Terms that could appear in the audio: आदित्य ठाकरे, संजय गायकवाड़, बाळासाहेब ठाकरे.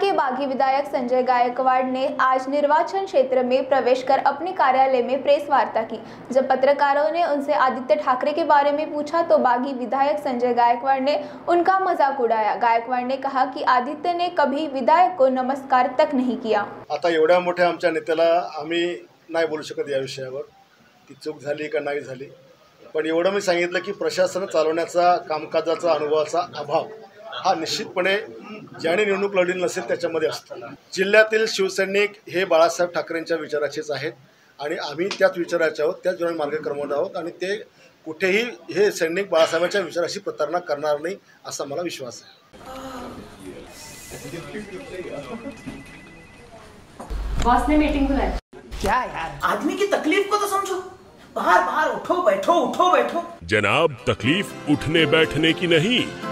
के बागी विधायक संजय गायकवाड़ ने आज निर्वाचन क्षेत्र में प्रवेश कर अपने कार्यालय में प्रेस वार्ता की। जब पत्रकारों ने उनसे आदित्य ठाकरे के बारे में पूछा तो बागी विधायक संजय गायकवाड़ ने उनका मजाक उड़ाया। गायकवाड़ ने कहा कि आदित्य ने कभी विधायक को नमस्कार तक नहीं किया। आता एवढ्या मोठ्या आमच्या नेत्याला आम्ही नाही बोलू शकत या विषयावर, ती चूक झाली का नाही झाली, पण एवढं मी सांगितलं की प्रशासन चालवण्याचा कामकाजाचा अनुभवाचा अभाव हा निश्चितपणे ज्याने निवडणूक लढली नसेल त्याच्यामध्ये असतो। जिल्ह्यातील शिवसैनिक हे बाळासाहेब ठाकरेंच्या विचाराचेच आहेत आणि आम्ही त्याच विचाराचे आहोत, त्याच जोडीने मार्गक्रमण आहोत आणि ते कुठेही हे सैनिक बाळासाहेबांच्या विचाराशी प्रतारणा करणार नाही असा मला विश्वास आहे। बॉस ने मीटिंग बुलाई क्या यार, आदमी की तकलीफ को तो समझो, बाहर बाहर उठो बैठो उठो बैठो। जनाब, तकलीफ उठने बैठने की नहीं,